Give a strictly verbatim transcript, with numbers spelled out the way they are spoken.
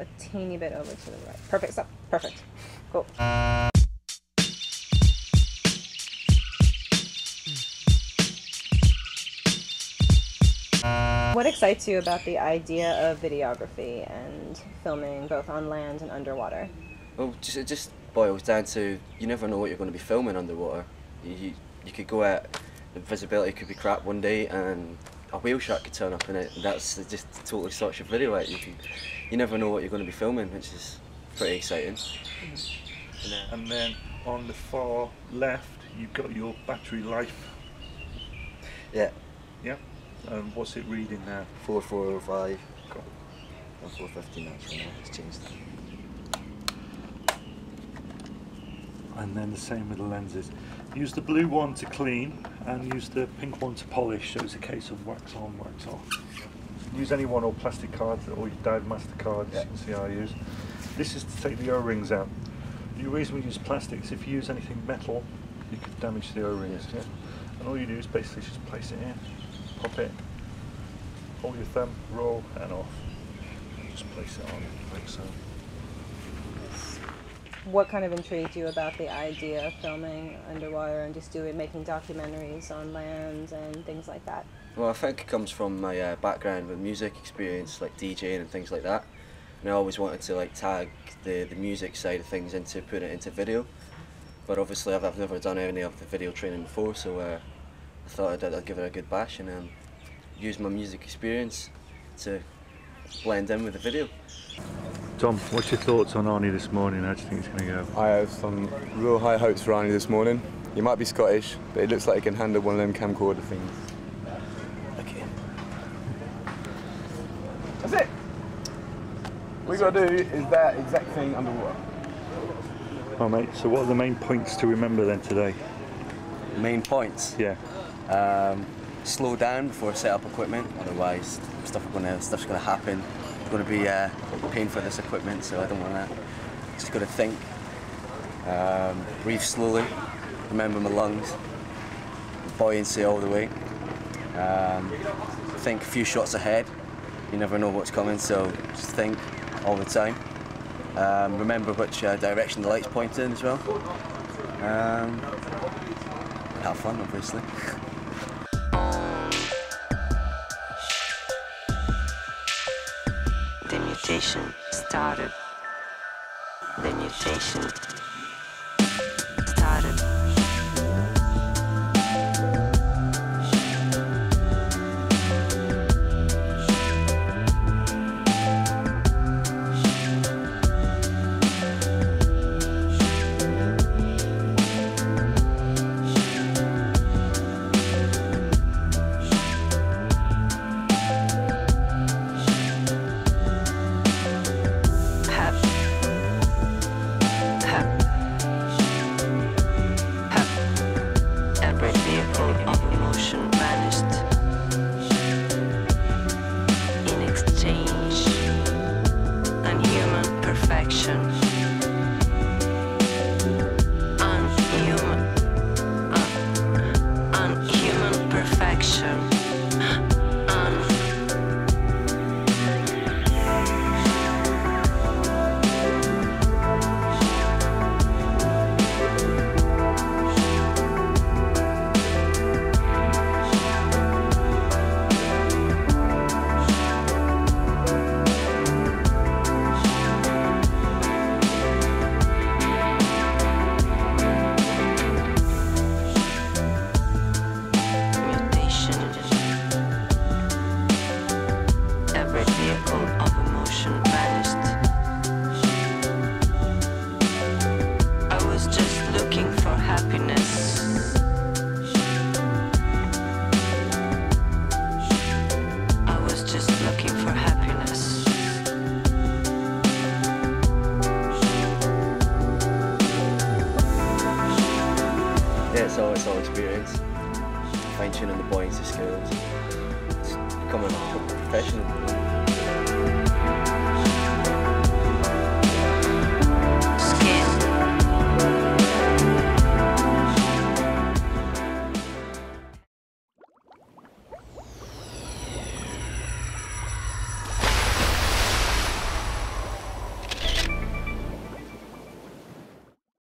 a teeny bit over to the right. Perfect, stop, perfect, cool. What excites you about the idea of videography and filming both on land and underwater? Well, just, it just boils down to you never know what you're going to be filming underwater. You, you, you could go out, the visibility could be crap one day and a whale shark could turn up in it. That's just totally sorts your video out. You, can, you never know what you're going to be filming, which is pretty exciting. Mm-hmm. And then on the far left, you've got your battery life. Yeah. Yeah. Um, what's it reading now? four four oh five. Cool. four fifteen actually now, it's changed that. And then the same with the lenses. Use the blue one to clean and use the pink one to polish, so it's a case of wax on, wax off. Use any one or plastic cards or your dive master cards, yeah. You can see how I use. This is to take the O-rings out. The reason we use plastics, if you use anything metal, you could damage the O-rings. Yeah. And all you do is basically just place it in. Pop it, hold your thumb, roll, and off. And just place it on like so. What kind of intrigued you about the idea of filming underwater and just doing making documentaries on land and things like that? Well, I think it comes from my uh, background with music experience, like DJing and things like that. And I always wanted to like tag the the music side of things into putting it into video. But obviously, I've, I've never done any of the video training before, so. Uh, I thought I'd, I'd give it a good bash and um, use my music experience to blend in with the video. Tom, what's your thoughts on Aarny this morning? How do you think it's going to go? I have some real high hopes for Aarny this morning. He might be Scottish, but it looks like he can handle one of them camcorder things. Okay. That's it! What we've got to do is that exact thing underwater. Oh mate, so what are the main points to remember then today? Main points? Yeah. Um, slow down before I set up equipment, otherwise stuff are gonna, stuff's going to happen. I'm going to be uh, paying for this equipment, so I don't want to. Just got to think. Um, breathe slowly, remember my lungs, buoyancy all the way. Um, think a few shots ahead, you never know what's coming, so just think all the time. Um, remember which uh, direction the light's pointing as well. Um, have fun, obviously. The mutation started. The mutation started. It's all, it's all experience, fine-tuning the buoyancy skills, becoming a professional.